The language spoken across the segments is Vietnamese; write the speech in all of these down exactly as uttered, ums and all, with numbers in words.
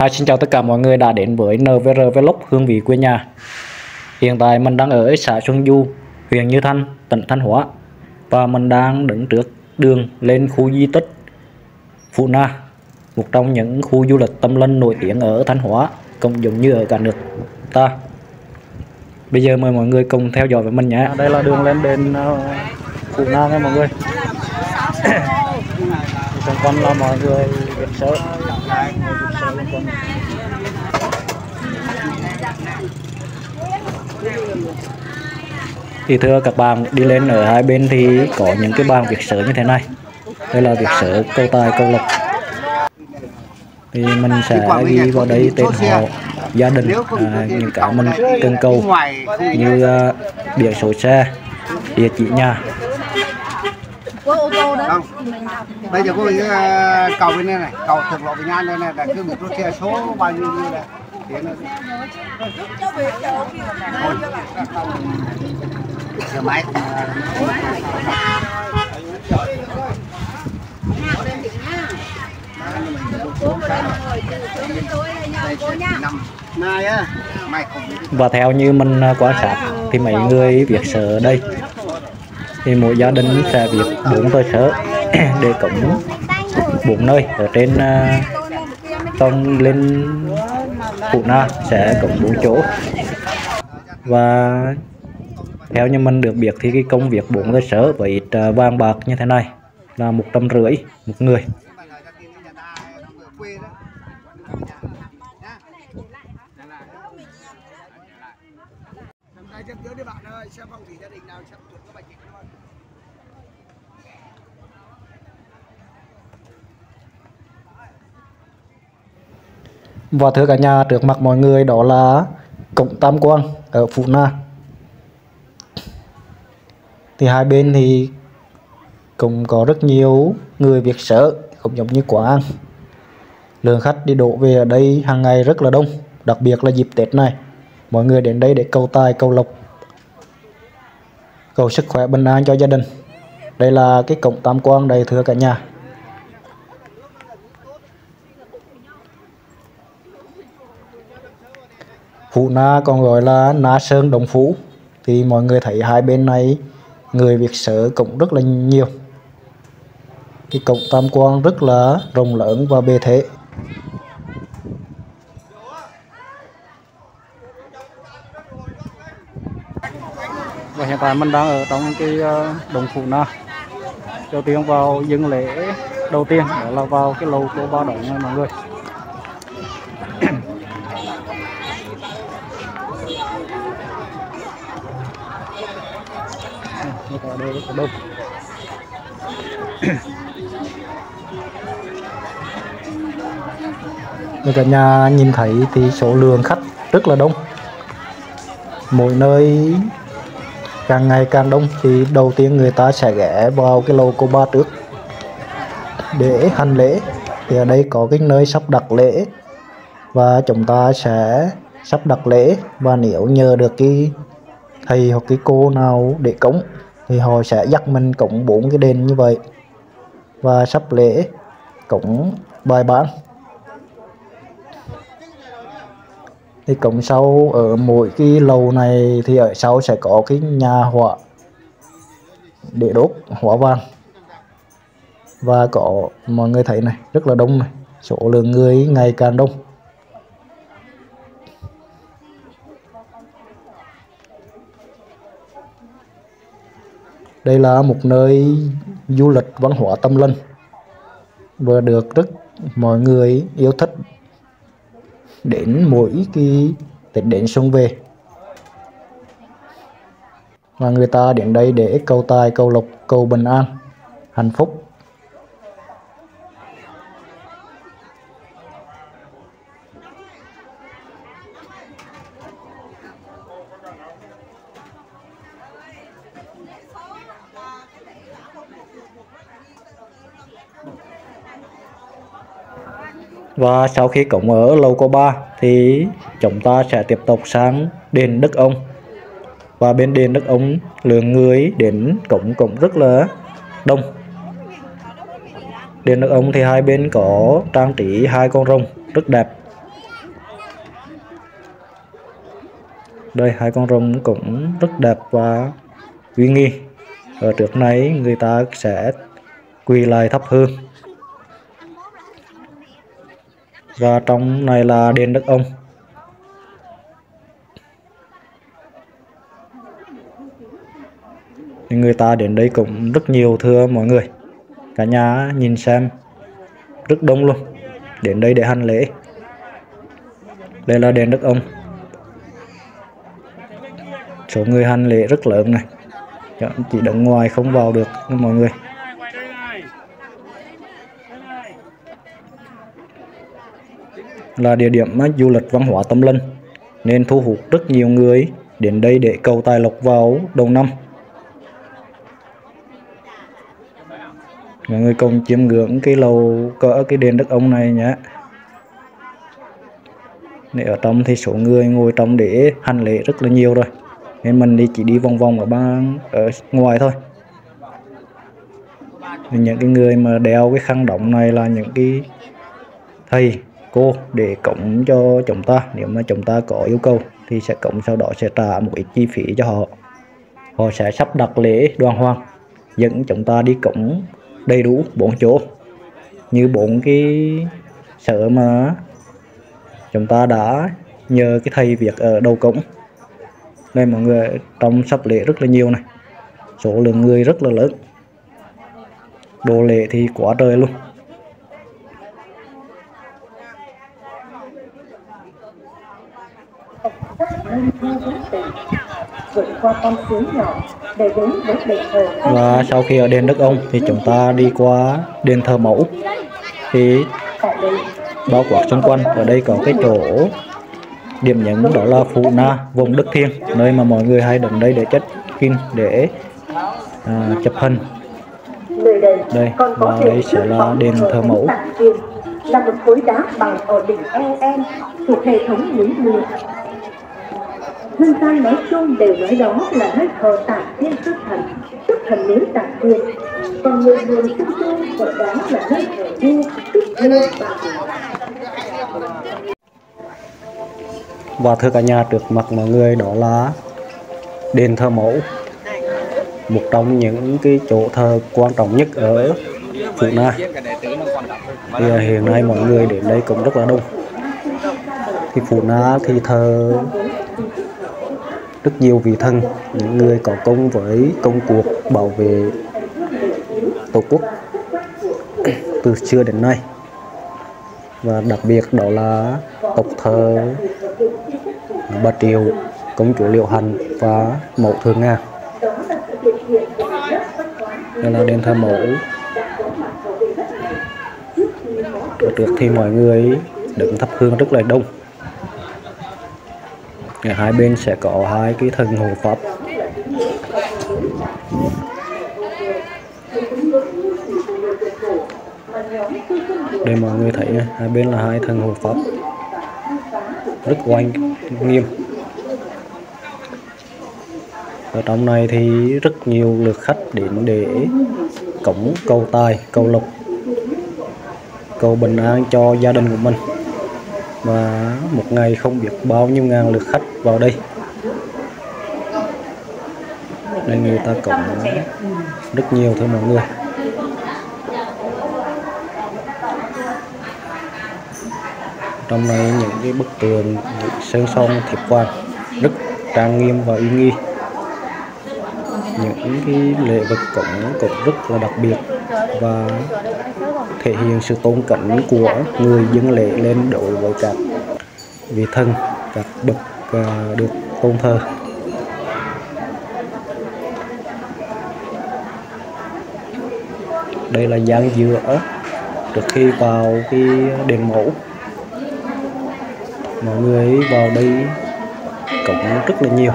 Hi, xin chào tất cả mọi người đã đến với en vê rờ Vlogs hương vị quê nhà. Hiện tại mình đang ở xã Xuân Du, huyện Như Thanh, tỉnh Thanh Hóa. Và mình đang đứng trước đường lên khu di tích Phủ Na, một trong những khu du lịch tâm linh nổi tiếng ở Thanh Hóa, cũng giống như ở cả nước ta. Bây giờ mời mọi người cùng theo dõi với mình nhé. Đây là đường lên đến Phủ Na nha mọi người. Còn con là mọi người biết sớm. Thì thưa các bạn, đi lên ở hai bên thì có những cái bàn việc sở như thế này. Đây là việc sở câu tài câu lộc. Thì mình sẽ ghi vào đây tên họ, gia đình, à, những cái mình cần câu như à, biển số xe, địa chỉ nhà. Bây giờ có cái cầu bên đây này, cầu thuộc lộ Bình An đây này, là cứ một số xe số bao nhiêu như này. Và theo như mình quan sát thì mấy người việc sở ở đây thì mỗi gia đình sẽ viết bốn tờ sớ để cống bốn nơi ở trên tầng lên Phủ Na sẽ cống bốn chỗ. Và theo như mình được biết thì cái công việc bốn tờ sớ với ít vàng bạc như thế này là một trăm rưỡi một người. Và thưa cả nhà, trước mặt mọi người đó là cổng tam quan ở Phủ Na. Thì hai bên thì cũng có rất nhiều người việc sở, cũng giống như Quảng. Lượng khách đi đổ về ở đây hàng ngày rất là đông, đặc biệt là dịp Tết này. Mọi người đến đây để cầu tài, cầu lộc, cầu sức khỏe bình an cho gia đình. Đây là cái cổng tam quan đây thưa cả nhà. Phủ Na còn gọi là Na Sơn Động Phủ. Thì mọi người thấy hai bên này người Việt sở cũng rất là nhiều. Cái cổng tam quan rất là rộng lớn và bề thế. Và hiện tại mình đang ở trong cái Động Phủ Na. Đầu tiên vào dân lễ đầu tiên đó là vào cái lầu của Ba Đồng nha mọi người. Đông. Như cả nhà nhìn thấy thì số lượng khách rất là đông. Mỗi nơi càng ngày càng đông thì đầu tiên người ta sẽ ghé vào cái lầu cô Ba trước để hành lễ. Thì ở đây có cái nơi sắp đặt lễ và chúng ta sẽ sắp đặt lễ, và nếu nhờ được cái thầy hoặc cái cô nào để cúng thì họ sẽ dắt mình cúng bốn cái đền như vậy và sắp lễ cúng bài bản. Thì cúng sau ở mỗi cái lầu này thì ở sau sẽ có cái nhà hỏa để đốt hỏa vàng. Và có mọi người thấy này, rất là đông này, số lượng người ngày càng đông. Đây là một nơi du lịch văn hóa tâm linh và được rất mọi người yêu thích đến mỗi cái Tết đến xuân về. Và người ta đến đây để cầu tài, cầu lộc, cầu bình an, hạnh phúc. Và sau khi cổng ở lầu cô Ba thì chúng ta sẽ tiếp tục sang đền Đức Ông. Và bên đền Đức Ông lượng người đến cổng cũng rất là đông. Đền Đức Ông thì hai bên có trang trí hai con rồng rất đẹp. Đây, hai con rồng cũng rất đẹp và uy nghi. Ở trước này người ta sẽ quỳ lại thắp hương. Và trong này là đền Đức Ông. Người ta đến đây cũng rất nhiều, thưa mọi người. Cả nhà nhìn xem, rất đông luôn, đến đây để hành lễ. Đây là đền Đức Ông. Số người hành lễ rất lớn này. Chỉ đứng ngoài không vào được mọi người. Là địa điểm du lịch văn hóa tâm linh, nên thu hút rất nhiều người đến đây để cầu tài lộc vào đầu năm. Mọi người cùng chiêm ngưỡng cái lầu cỡ cái đền Đức Ông này nhé. Nên ở trong thì số người ngồi trong để hành lễ rất là nhiều rồi, nên mình đi chỉ đi vòng vòng ở bên ở ngoài thôi. Những cái người mà đeo cái khăn đọng này là những cái thầy cô để cống cho chúng ta, nếu mà chúng ta có yêu cầu thì sẽ cống, sau đó sẽ trả một ít chi phí cho họ. Họ sẽ sắp đặt lễ đoàn hoàng, dẫn chúng ta đi cống đầy đủ bốn chỗ, như bốn cái sở mà chúng ta đã nhờ cái thầy việc ở đầu cổng. Đây mọi người, trong sắp lễ rất là nhiều này, số lượng người rất là lớn, đồ lễ thì quá trời luôn. Và sau khi ở đền Đức Ông thì chúng ta đi qua đền thờ Mẫu. Thì bao quát xung quanh ở đây có cái chỗ điểm nhấn, đó là Phủ Na vùng Đức Thiên, nơi mà mọi người hay đến đây để check-in, để à, chụp hình. Đây và đây sẽ là đền thờ Mẫu, là một khối đá bằng ở đỉnh En thuộc hệ thống núi Nưa. Dân gian nói chung đều nói đó là nơi thờ Tản Thiên Sư Thần, tức thần núi Tản Thiên. Còn người Mường xưng hô gọi đó là nơi thờ vua, tức vua Bà Triệu. Và thưa cả nhà, trước mặt mọi người đó là đền thờ Mẫu, một trong những cái chỗ thờ quan trọng nhất ở Phủ Na. Thì hiện nay mọi người đến đây cũng rất là đông. Thì Phủ Na thì thờ rất nhiều vị thần, những người có công với công cuộc bảo vệ Tổ quốc từ xưa đến nay. Và đặc biệt đó là tộc thờ Bà Triệu, công chúa Liễu Hạnh và Mẫu Thượng Ngàn. Đây là đền thờ Mẫu. Ở trước thì mọi người đứng thắp hương rất là đông. Ở hai bên sẽ có hai cái thần hộ pháp. Đây mọi người thấy này, hai bên là hai thần hộ pháp rất oanh nghiêm. Ở trong này thì rất nhiều lượt khách đến để cúng cầu tài, cầu lộc, cầu bình an cho gia đình của mình. Và một ngày không biết bao nhiêu ngàn lượt khách vào đây. Đây người ta cũng rất nhiều thôi mọi người. Trong này những cái bức tường, những sơn son thiệp quan rất trang nghiêm và uy nghi. Những cái lễ vật cũng, cũng rất là đặc biệt và thể hiện sự tôn kính của người dân lễ lên đối với các vị thần, các bậc được tôn thờ. Đây là gian giữa trước khi vào cái đền Mẫu. Mọi người vào đây cũng rất là nhiều.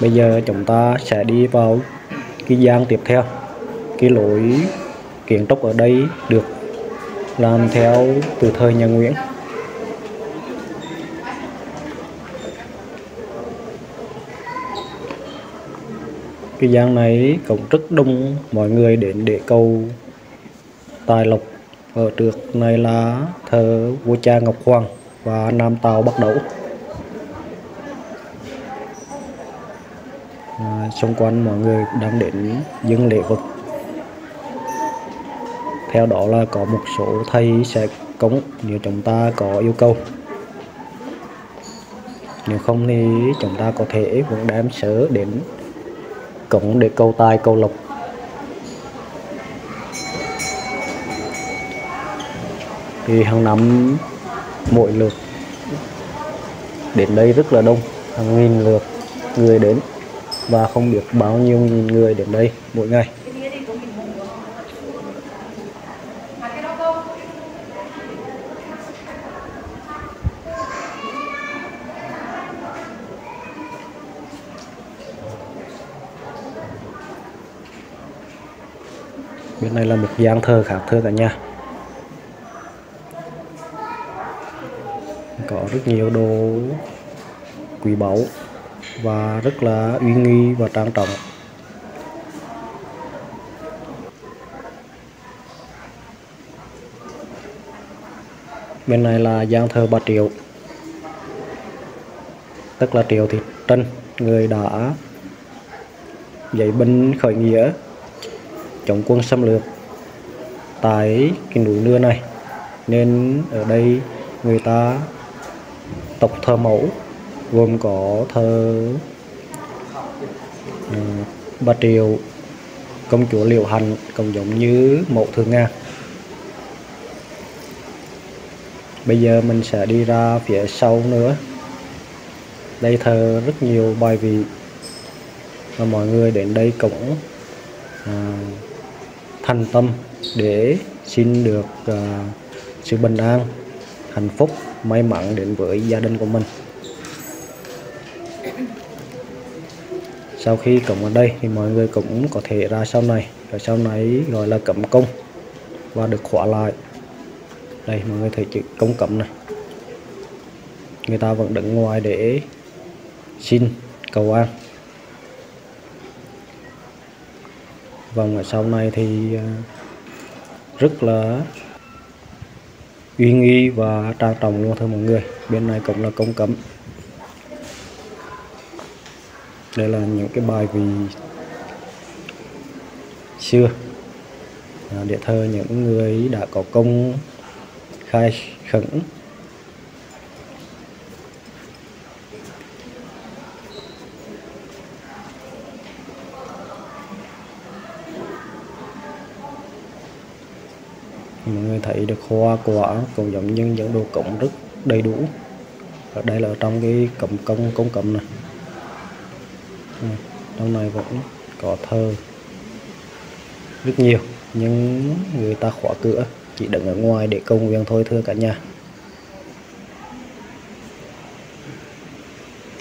Bây giờ chúng ta sẽ đi vào cái gian tiếp theo. Cái lối kiến trúc ở đây được làm theo từ thời nhà Nguyễn. Cái gian này cũng rất đông mọi người đến để cầu tài lộc. Ở trước này là thờ vua cha Ngọc Hoàng và Nam Tào Bắc Đẩu. À, xung quanh mọi người đang đến dâng lễ vật. Theo đó là có một số thầy sẽ cúng nếu chúng ta có yêu cầu. Nếu không thì chúng ta có thể vẫn đem sớ đến cúng để cầu tài cầu lộc. Thì hàng năm mỗi lượt đến đây rất là đông, hàng nghìn lượt người đến và không biết bao nhiêu nghìn người đến đây mỗi ngày. Bên này là một gian thờ khác thưa cả nhà. Có rất nhiều đồ quý báu và rất là uy nghi và trang trọng. Bên này là gian thờ bà Triệu, tức là Triệu Thị Trân, người đã dậy binh khởi nghĩa chống quân xâm lược tại cái núi Nưa này, nên ở đây người ta tộc thờ mẫu gồm có thờ uh, Bà Triệu, công chúa Liễu Hạnh, cũng giống như Mẫu Thượng Ngàn. Bây giờ mình sẽ đi ra phía sau nữa. Đây thờ rất nhiều bài vị và mọi người đến đây cũng uh, thành tâm để xin được uh, sự bình an, hạnh phúc, may mắn đến với gia đình của mình. Sau khi cúng ở đây thì mọi người cũng có thể ra sau này, rồi sau này gọi là cấm cung và được khóa lại. Đây mọi người thấy chữ công cấm này, người ta vẫn đứng ngoài để xin cầu an. Và ở sau này thì rất là uy nghi và trang trọng luôn thưa mọi người. Bên này cũng là công cấm. Đây là những cái bài vị xưa để thờ những người đã có công khai khẩn. Mọi người thấy được hoa quả cũng giống như những đồ cúng rất đầy đủ. Ở đây là trong cái cổng công công cấm này. Trong này vẫn có thờ rất nhiều, nhưng người ta khóa cửa, chỉ đứng ở ngoài để cầu nguyện thôi thưa cả nhà.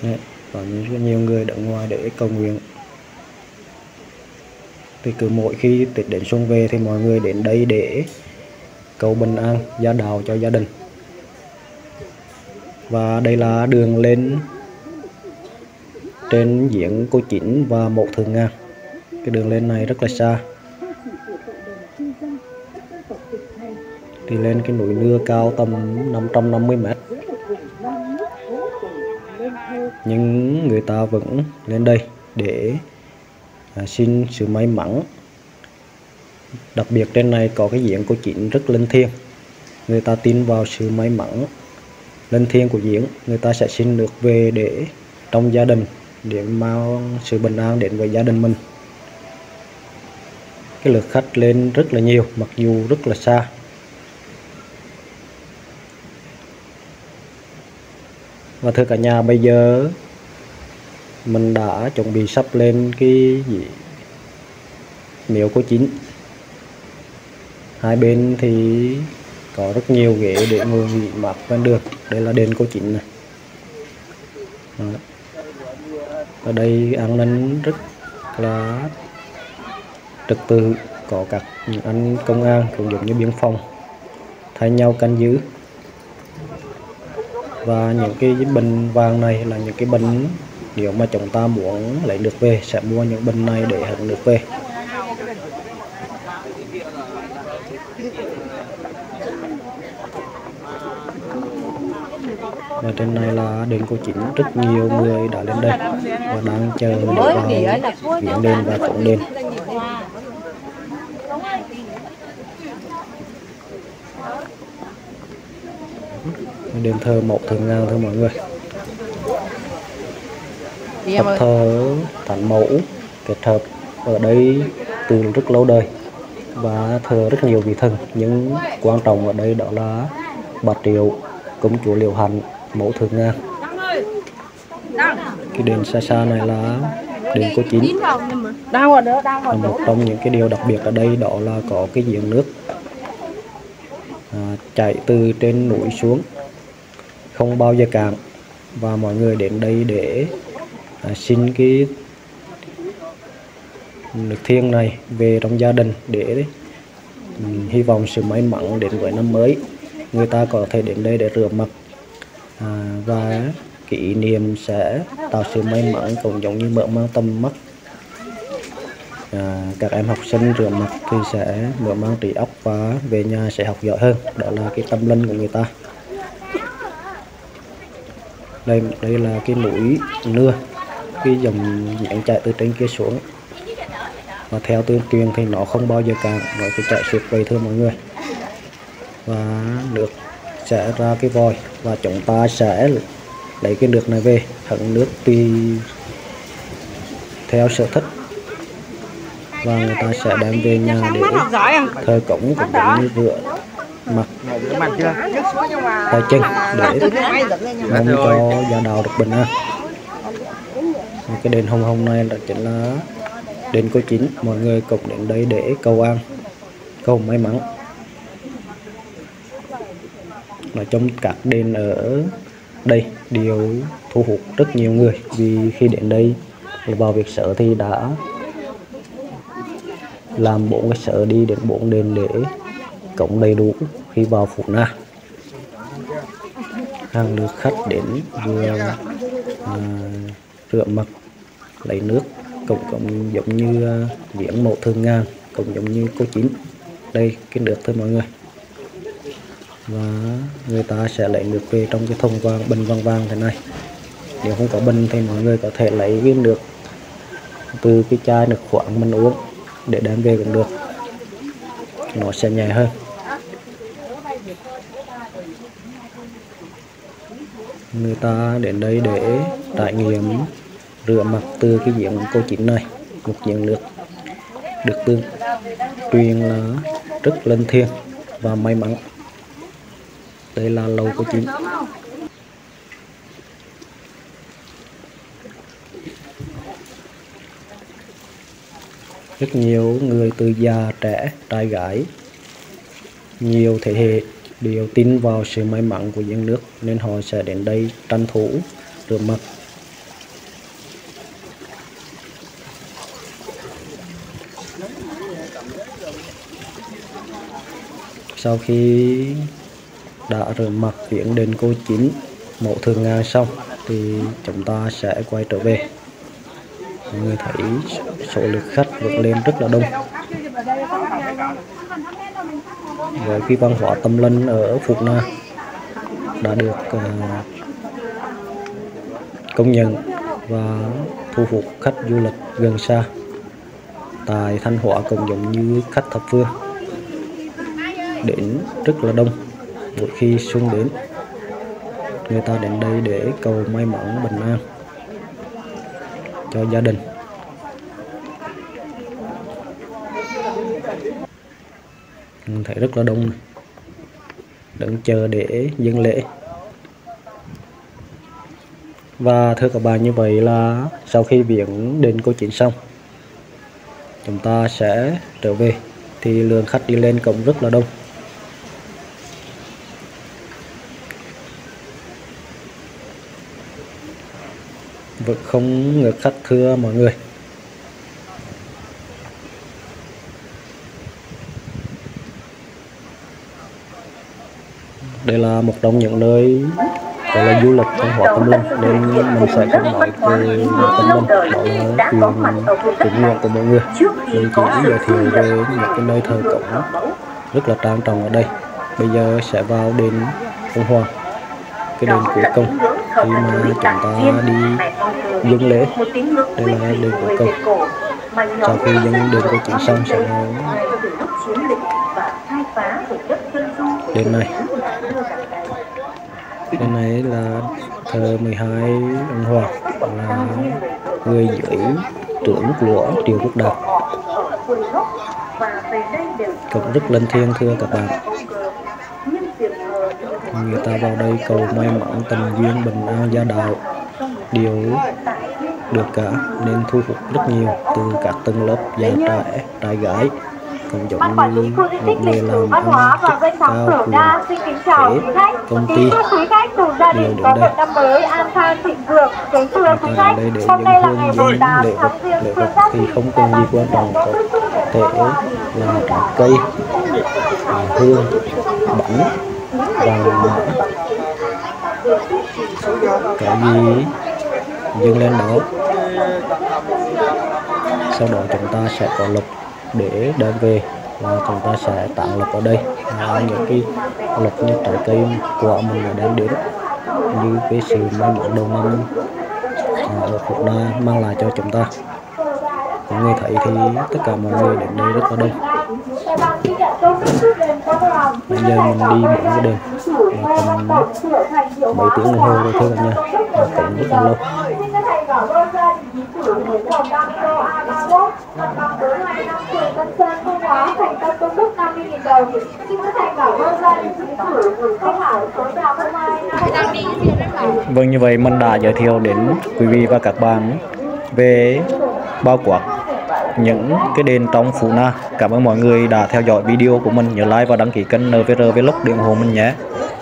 Đấy, có rất nhiều người đứng ngoài để cầu nguyện. Thì cứ mỗi khi Tết đến xuân về thì mọi người đến đây để cầu bình an gia đạo cho gia đình. Và đây là đường lên trên giếng Cô Chín và Mẫu Thượng Ngàn. Cái đường lên này rất là xa, đi lên cái núi Nưa cao tầm năm trăm năm mươi mét, nhưng người ta vẫn lên đây để xin sự may mắn. Đặc biệt trên này có cái giếng Cô Chín rất linh thiêng, người ta tin vào sự may mắn linh thiêng của giếng, người ta sẽ xin được về để trong gia đình, để mang sự bình an đến với gia đình mình. Cái lượt khách lên rất là nhiều, mặc dù rất là xa. Và thưa cả nhà, bây giờ mình đã chuẩn bị sắp lên cái gì miếu Cô Chín. Hai bên thì có rất nhiều ghế để ngồi nghỉ mát ven đường. Đây là đền Cô Chín này. Đó. Ở đây an ninh rất là trật tự, có các anh công an cũng giống như biên phòng thay nhau canh giữ. Và những cái bình vàng này là những cái bình nếu mà chúng ta muốn lấy được về sẽ mua những bình này để hứng được về. Và trên này là đền Cô Chín, rất nhiều người đã lên đây và đang chờ để vào viếng đền và cúng đền. Đền thờ Mẫu Thượng Ngàn thôi mọi người. Tập thờ thánh mẫu kết hợp ở đây từ rất lâu đời và thờ rất nhiều vị thần, nhưng quan trọng ở đây đó là Bà Triệu, công chúa Liễu Hạnh, Mẫu Thượng Ngàn. Cái đền xa xa này là đền Cô Chín. Và một trong những cái điều đặc biệt ở đây đó là có cái giếng nước à, chảy từ trên núi xuống, không bao giờ cạn, và mọi người đến đây để à, xin cái nước thiêng này về trong gia đình để um, hy vọng sự may mắn đến với năm mới. Người ta có thể đến đây để rửa mặt à, và kỷ niệm sẽ tạo sự may mắn, cũng giống như mở mang tâm mắt. À, các em học sinh rửa mặt thì sẽ mở mang trí óc và về nhà sẽ học giỏi hơn. Đó là cái tâm linh của người ta. Đây, đây là cái núi Nưa, cái dòng nhánh chạy từ trên kia xuống, và theo tuyên truyền thì nó không bao giờ cạn, nó cứ chạy suốt vậy thôi mọi người. Và nước sẽ ra cái vòi và chúng ta sẽ lấy cái nước này về hứng nước tùy theo sở thích, và người ta sẽ đem về nhà để thờ cúng, cũng như rửa mặt tay chân để mong cho gia đạo được bình an. Cái đền hồng hồng này là chính là đền Cô Chín, mọi người cùng đến đây để cầu an, cầu may mắn. Nói chung các đền ở đây đều thu hút rất nhiều người, vì khi đến đây thì vào việc sở thì đã làm bốn cái sở đi đến bốn đền để cổng đầy đủ khi vào Phủ Na. Hàng lượt khách đến vừa à, rửa mặt, lấy nước, cũng cũng giống như uh, viếng Mẫu Thượng Ngàn, cũng giống như Cô Chín. Đây cái nước thôi mọi người. Và người ta sẽ lấy nước về trong cái thùng vàng, bình vàng vàng thế này. Nếu không có bình thì mọi người có thể lấy cái nước từ cái chai nước khoáng mình uống để đem về cũng được, nó sẽ nhẹ hơn. Người ta đến đây để trải nghiệm rửa mặt từ cái giếng Cô Chín này, một giếng nước được tương truyền là rất linh thiêng và may mắn. Đây là lầu Cô Chín. Rất nhiều người từ già trẻ, trai gái, nhiều thế hệ đều tin vào sự may mắn của giếng nước nên họ sẽ đến đây tranh thủ rửa mặt. Sau khi đã rửa mặt viếng đền Cô Chín, Mẫu Thượng Ngàn xong thì chúng ta sẽ quay trở về. Mọi người thấy số lượng khách vượt lên rất là đông. Với cái văn hóa tâm linh ở Phủ Na đã được uh, công nhận và thu hút khách du lịch gần xa tại Thanh Hóa, cũng giống như khách thập phương đến rất là đông. Mỗi khi xuân đến, người ta đến đây để cầu may mắn bình an cho gia đình. Mình thấy rất là đông, đang chờ để dâng lễ. Và thưa các bạn, như vậy là sau khi viếng đền Cô Chín xong, chúng ta sẽ trở về thì lượng khách đi lên cũng rất là đông. vẫn không ngược khách, thưa mọi người. Đây là một trong những nơi gọi là du lịch văn hóa tâm linh, nên mình sẽ không nói về tâm linh, đó là tín ngưỡng của mọi người. Mình cũng giới thiệu về một cái nơi thờ cổng rất là trang trọng ở đây. Bây giờ sẽ vào đền Ông Hoàng, cái đền cuối cùng khi mà chúng ta đi dâng lễ. Đây là đền cuối cùng. Sau khi dâng đền cuối cùng xong sẽ đền này. Đền này là thờ mười hai ông Hoàng, là người dưới trưởng của Triệu Quốc Đạt. Cũng rất linh thiêng, thưa các bạn. Người ta vào đây cầu may mắn, tình duyên, bình an, gia đạo đều được cả, nên thu hút rất nhiều từ các tầng lớp già trẻ, trai gái. Cũng giống như một người làm ăn chức cao của thế, công ty đều đến đây. Người ta đây để dân hương dân lễ vật, lễ vật thì không cần gì quan trọng, có thể là trái cây, hương, bánh, vàng mã, cái gì dâng lên đó. Sau đó chúng ta sẽ có lộc để đem về và chúng ta sẽ tặng lộc ở đây. À, những cái lộc như trái cây của mình đã đem đến, như cái sự may mắn đầu năm ở Phủ Na mang lại cho chúng ta. Mọi người thấy thì tất cả mọi người đến đây rất là đông. Bây giờ mình đi bộ cái đường tầm mấy tiếng đồng hồ rồi, thưa cả nhà, và cũng rất là lâu. Vâng, như vậy mình đã giới thiệu đến quý vị và các bạn về bao quát những cái đền trong Phủ Na. Cảm ơn mọi người đã theo dõi video của mình, nhớ like và đăng ký kênh en vê rờ Vlogs để ủng hộ mình nhé.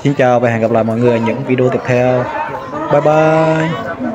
Xin chào và hẹn gặp lại mọi người ở những video tiếp theo. Bye bye.